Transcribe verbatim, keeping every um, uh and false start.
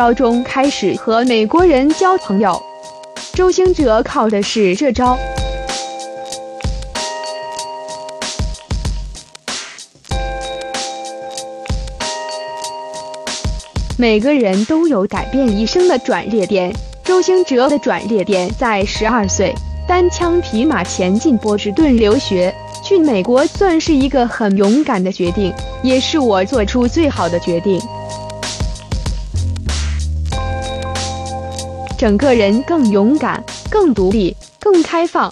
高中开始和美国人交朋友。周兴哲靠的是这招。 每个人都有改变一生的转捩点，周兴哲的转捩点在十二岁，单枪匹马前进波士顿留学，去美国算是一个很勇敢的决定，也是我做出最好的决定。整个人更勇敢、更独立、更开放。